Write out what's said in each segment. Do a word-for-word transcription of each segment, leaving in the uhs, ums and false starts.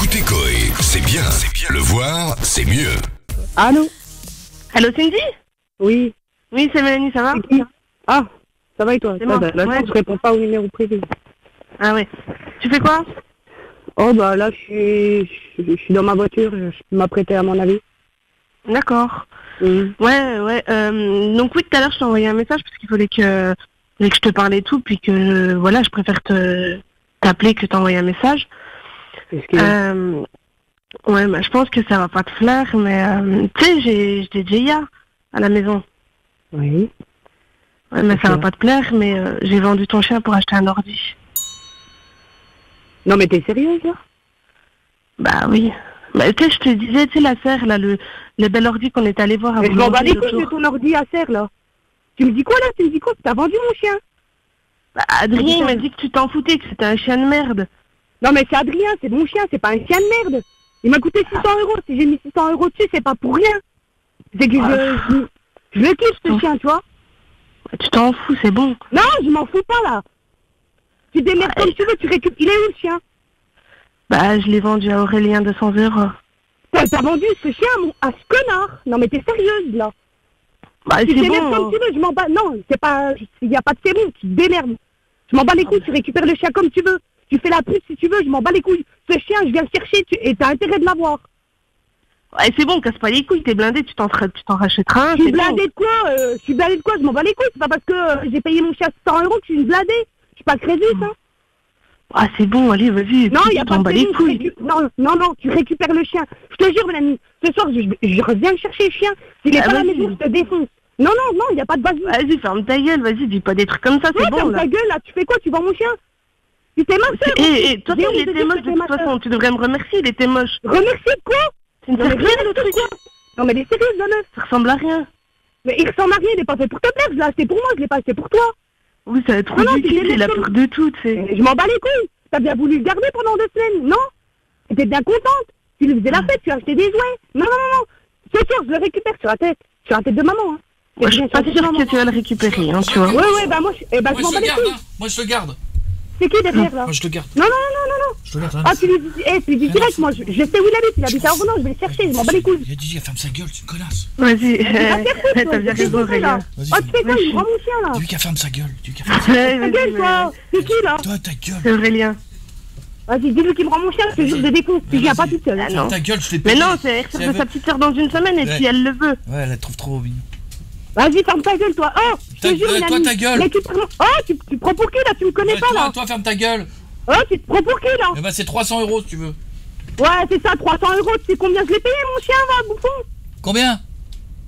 Écoutez Koé, c'est bien. c'est bien. Le voir, c'est mieux. Allô? Allô, Cindy? Oui. Oui, c'est Mélanie, ça va? Ah, ça va et toi? C'est moi. Là, ouais, je réponds pas au numéro privé. Ah ouais. Tu fais quoi? Oh bah là, je suis, je suis dans ma voiture, je m'apprêtais à mon avis. D'accord. Mmh. Ouais, ouais. Euh, donc oui, tout à l'heure, je t'ai envoyé un message parce qu'il fallait que, que je te parle et tout, puis que voilà, je préfère te t'appeler que t'envoyer un message. Euh, ouais, bah, je pense que ça va pas te flaire, mais euh, tu sais, j'ai j'étais Jaya à la maison. Oui. Ouais, mais okay. Ça va pas te plaire, mais euh, j'ai vendu ton chien pour acheter un ordi. Non, mais t'es sérieuse là? Bah oui. Bah, tu sais, je te disais, tu sais, la serre, là, le, le bel ordi qu'on est allé voir avant. Mais je m'en bats les couilles de ton ordi à serre, là. Tu me dis quoi, là? Tu me dis quoi? T'as vendu mon chien? Bah, Adrien m'a dit que tu t'en foutais, que c'était un chien de merde. Non, mais c'est Adrien, c'est mon chien, c'est pas un chien de merde. Il m'a coûté six cents euros. Si j'ai mis six cents euros dessus, c'est pas pour rien. C'est que je, je, je le kiffe, ce chien, tu vois. Tu t'en fous, c'est bon. Non, je m'en fous pas, là. Tu démerdes ouais. Comme tu veux, tu récupères. Il est où, le chien? Bah, je l'ai vendu à Aurélien deux cents euros. T'as vendu ce chien à, mon... à ce connard? Non, mais t'es sérieuse, là? Bah, c'est bon. Tu démerdes comme tu veux, je m'en bats. Non, c'est pas... Il n'y a pas de série, tu te démerdes. Je m'en bats les couilles, tu récupères le chien comme tu veux. Tu fais la pute si tu veux, je m'en bats les couilles. Ce chien, je viens le chercher tu... et t'as intérêt de l'avoir. Ouais, c'est bon, casse pas les couilles, t'es blindé, tu t'en rachèteras un. Je suis blindé de quoi? euh, Je suis blindé de quoi? Je m'en bats les couilles, c'est pas parce que euh, j'ai payé mon chien cent euros que je suis une blindée. Je suis pas crédule, hein. Ah, c'est bon, allez, vas-y. Non, il n'y a pas de les couilles. Récu... Non, non, non, tu récupères le chien. Je te jure, mon ami, ce soir, je, je reviens chercher le chien. S'il n'est ah, pas à la maison, je te défonce. Non, non, non, il n'y a pas de base. Vas-y, ferme ta gueule, vas-y, dis pas des trucs comme ça, ouais, c'est bon. Ferme ta gueule, là, tu fais quoi? Tu vends mon chien? Tu t'es ma soeur. Eh, eh, toi, il était moche, de toute façon, tu devrais me remercier, il était moche. Remercier de quoi? Tu ne sais rien de truc. Non, mais les sérieuses, la meuf. Ça ressemble à rien. Mais il ressemble à rien, il n'est pas fait pour ta mère, je l'ai acheté pour moi, je l'ai pas acheté pour toi. Oui, ça va être ridicule, il a peur de tout, tu sais. Je m'en bats les couilles. T'as bien voulu le garder pendant deux semaines, non? T'étais bien contente. Tu lui faisais la fête, tu as acheté des jouets. Non, non, non, non. C'est sûr, je le récupère sur la tête. Sur la tête de maman, hein. Moi, je suis pas sûre que tu vas le récupérer, hein, tu vois. Ouais, ouais, bah moi, je m'en bats les couilles. Moi, je le garde. C'est qui derrière, là? Moi, je le garde. Non, non, non, non, non. Je le garde. Ah, tu lui dis, eh, tu lui dis direct, moi, je sais où il habite. Il habite à Rouen, je vais le chercher, je m'en bats les couilles. Il a dit, ferme sa gueule, tu connasses. Vas-y. T'as bien raison, Aurélien. Oh, tu fais quoi? Il prend mon chien, là. Tu lui as fermé sa gueule. Tu lui as fermé sa gueule. Ta gueule, toi. C'est qui, là? Toi, ta gueule. C'est Aurélien. Vas-y, dis-lui qu'il prend mon chien, je te jure de déconse. Tu viens pas toute seule. Non, ta gueule, je fais pas. Mais non, c'est de sa petite sœur dans une semaine, et si elle le veut. Ouais, elle la trouve trop mignon. Vas-y, ferme ta gueule, toi. Oh, je te jure, euh, toi, ta gueule. Là, tu te... Oh, tu, tu prends pour qui, là? Tu me connais ouais, pas, toi, là. Toi, ferme ta gueule. Oh, tu te prends pour qui, là? Eh ben, c'est trois cents euros, si tu veux. Ouais, c'est ça, trois cents euros. Tu sais combien je l'ai payé, mon chien, là, bouffon? Combien?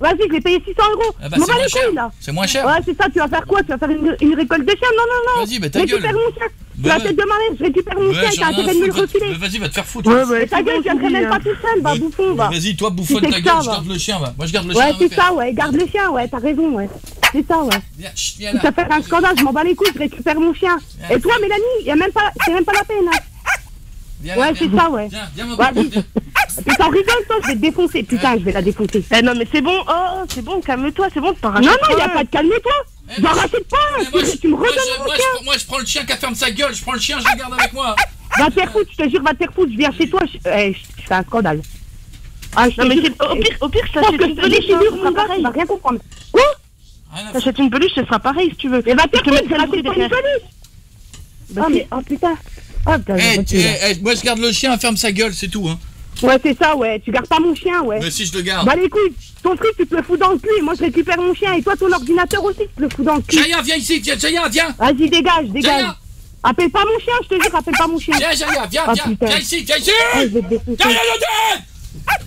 Vas-y, je l'ai payé six cents euros. Ah bah, c'est moins cher, là. C'est moins cher. Ouais, c'est ça, tu vas faire quoi? Tu vas faire une, une récolte de chien? Non, non, non. Vas-y, bah, ta récupère gueule. Mon chien. Tu vas tête de ma mère, je récupère mon chien, t'as intérêt de me le refiler. Vas-y, va te faire foutre. Ouais, ouais, ta gueule, tu viendrais même pas tout seul, va, bouffon, va. Vas-y, toi, bouffonne ta gueule, je garde le chien, va. Moi, je garde le chien. Ouais, c'est ça, ouais, garde le chien, ouais, t'as raison, ouais. C'est ça, ouais. Si ça fait un scandale, je m'en bats les couilles, je récupère mon chien. Et toi, Mélanie, y'a même pas, c'est même pas la peine, hein. Ouais, c'est ça, ouais. Putain, rigole, toi, je vais te défoncer. Putain, je vais la défoncer. Eh non, mais c'est bon, oh, c'est bon, calme-toi, c'est bon, t'en rachètes. Non, non, y'a pas de calme-toi. Eh, bah, rachète pas, moi, tu, je, tu me redonnes moi, mon je, chien. Moi je, moi je prends le chien qui ferme sa gueule, je prends le chien, je le garde avec moi. Va te faire foutre, je te jure, va te faire foutre, je viens chez toi, je, eh, je, je fais un scandale. Ah, je non, mais c'est, au pire, au pire, je t'achète une peluche, ça sera pareil. Tu vas rien comprendre. Quoi? T'achètes une peluche, ce sera pareil si tu veux. Mais va te faire foutre, je rachète pas une peluche. Ah, mais, oh putain. Oh putain. Eh, moi je garde le chien, ferme sa gueule, c'est tout, hein. Ouais, c'est ça, ouais. Tu gardes pas mon chien, ouais. Mais si, je le garde. Bah, les couilles, ton truc, tu te le fous dans le cul. Et moi, je récupère mon chien. Et toi, ton ordinateur aussi, tu te le fous dans le cul. Jaya, viens ici, viens, Jaya, viens. Vas-y, dégage, dégage. Jaya. Appelle pas mon chien, je te jure, appelle pas mon chien. Viens, Jaya, viens, ah, viens. Putain. Viens ici, viens ici. Ah, je vais te défoncer. Jaya, le tête.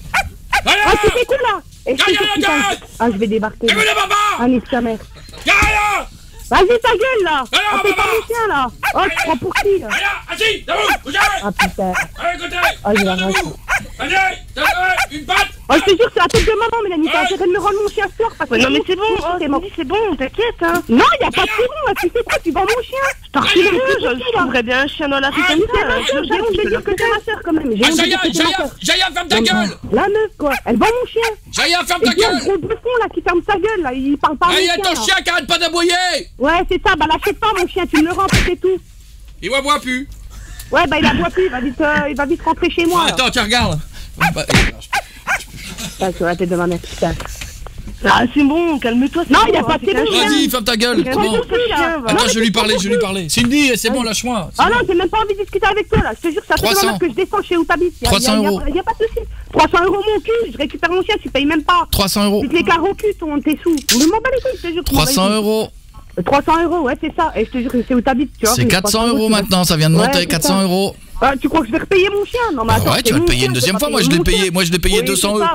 Voilà. Ah, tu fais quoi, là? Et Jaya, le tête. Ah, je vais débarquer. Jaya, le baba. Ah, nique ta mère. Jaya. Vas-y, ta gueule, là. Jaya, appelle pas mon chien, là. Oh, tu prends pour qui, là? Jaya, assis, debout. Ah, putain. Allez, côté. Ah, je vais debout. Allez, une patte. Oh, je te jure, c'est la tête de maman, Mélanie, t'as intérêt de me rendre mon chien ce soir parce que... Ouais, non, mais c'est bon, oh, c'est bon, t'inquiète, hein. Non, y'a pas de c'est bon, tu sais quoi, tu vends mon chien. Je t'en refilerai, je trouverais bien un chien dans la rue comme ça. J'ai honte de dire que t'es ma soeur, quand même. J'ai honte de dire que t'es ma soeur. Jaya, ferme ta gueule. La meuf, quoi, elle vend mon chien. Jaya, ferme ta gueule. Et gros bouffon, là, qui ferme sa gueule, là, il parle pas à mon chien. Hey, ton chien qui arrête pas d'aboyer. Ouais, c'est ça, bah l'achète pas, mon chien, tu me le rends, c'est tout. Il va boire plus. Ouais, bah il la voit plus, il va vite, euh, il va vite rentrer chez moi. Ah, attends, tu regardes. Ah, bah, ah, sur la tête de ma mère, putain. Ah, c'est bon, calme-toi. Non, il a pas de téléphone. Vas-y, ferme ta gueule. Attends, je lui parlais, je lui parlais. Cindy, c'est bon, lâche-moi. Ah non, j'ai même pas envie de discuter avec toi là. Je te jure, ça fait trois ans que je descends chez où t'habites. trois cents euros. Il n'y a pas de souci. trois cents euros, mon cul, je récupère mon chien, tu payes même pas. trois cents euros. C'est les carreaux cul, ton, tes sous. Ne m'en bats les couilles, je te jure. trois cents euros. trois cents euros, ouais, c'est ça. Et je te jure que c'est où t'habites, tu vois. C'est quatre cents euros maintenant, ça vient de monter, quatre cents euros. Tu crois que je vais repayer mon chien? Non, mais attends. Ouais, tu vas le payer une deuxième fois. Moi, je l'ai payé. Moi, je l'ai payé deux cents euros.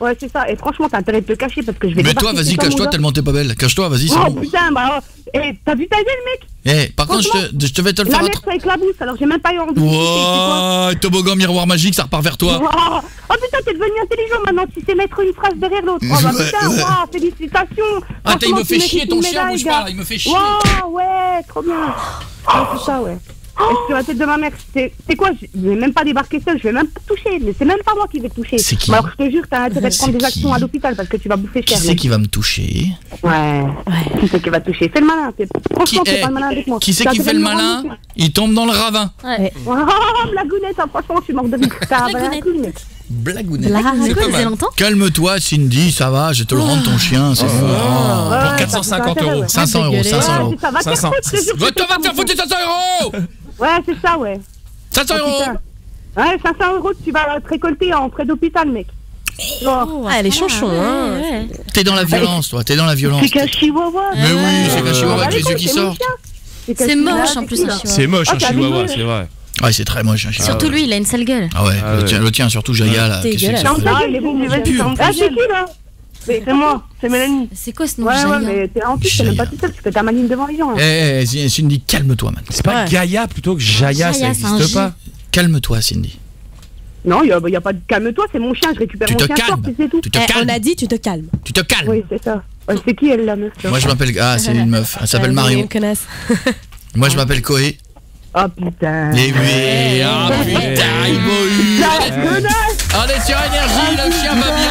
Ouais, c'est ça, et franchement t'as intérêt de te cacher parce que je vais... Mais toi vas-y, cache-toi tellement t'es pas belle, cache-toi, vas-y, c'est... Oh bon. Putain, bah... Eh, oh. Hey, t'as vu ta gueule, mec? Eh, hey, par contre, je te, je te vais te le faire... La merde, ça éclabousse, alors j'ai même pas eu envie... Wouah, toboggan, miroir magique, ça repart vers toi... Wow. Oh putain, t'es devenu intelligent maintenant, tu sais mettre une phrase derrière l'autre... Oh bah putain, wow, félicitations. Ah t'as, il me fait chier ton chien, bouge pas, il me fait chier... Wow, ouais, trop bien... Ouais, c'est ça, ouais... Sur la tête de ma mère, c'est quoi? Je vais même pas débarquer seul, je vais même pas toucher, mais c'est même pas moi qui vais te toucher. C'est qui? Alors je te jure, t'as intérêt de prendre des actions à l'hôpital parce que tu vas bouffer cher. Qui c'est qui va me toucher? Ouais, qui c'est qui va te toucher? Fais le malin, franchement fais pas le malin avec moi. Qui c'est qui fait le malin? Il tombe dans le ravin. Ouais. Oh, blagounette, franchement je suis morte de vie. Blagounette. Blagounette. C'est pas mal. Calme-toi Cindy, ça va, je te le rends ton chien. C'est pour quatre cent cinquante euros. cinq cents euros, cinq cents euros. Va te faire foutre cinq cents euros. Ouais, c'est ça, ouais. cinq cents euros. Ouais, cinq cents euros, tu vas te récolter en frais d'hôpital, mec. Oh, elle est chonchon, hein. T'es dans la violence, toi, t'es dans la violence. C'est qu'un chihuahua. Mais oui, c'est qu'un chihuahua avec les yeux qui sortent. C'est moche, en plus. C'est moche, un chihuahua, c'est vrai. Ouais, c'est très moche, un chihuahua. Surtout lui, il a une sale gueule. Ah ouais, le tien, surtout Jaya, là. T'es gueule. Ah, c'est qui, là? C'est moi, c'est Mélanie. C'est quoi ce nom? Ouais, ouais, mais t'es en plus, t'es même pas tout seul, tu fais ta maligne devant les gens. Eh, Cindy, calme-toi maintenant. C'est pas Gaïa plutôt que Jaya, ça n'existe pas. Calme-toi, Cindy. Non, il n'y a pas de calme-toi, c'est mon chien, je récupère mon chien fort, c'est tout. Tu te calmes. On a dit, tu te calmes. Tu te calmes. Oui, c'est ça. C'est qui elle, la meuf? Moi, je m'appelle... Ah, c'est une meuf, elle s'appelle Marion. Moi, je m'appelle Koé. Oh putain. Et oui, oh putain, il m'a eu. Allez, sur N R J, le chien va bien.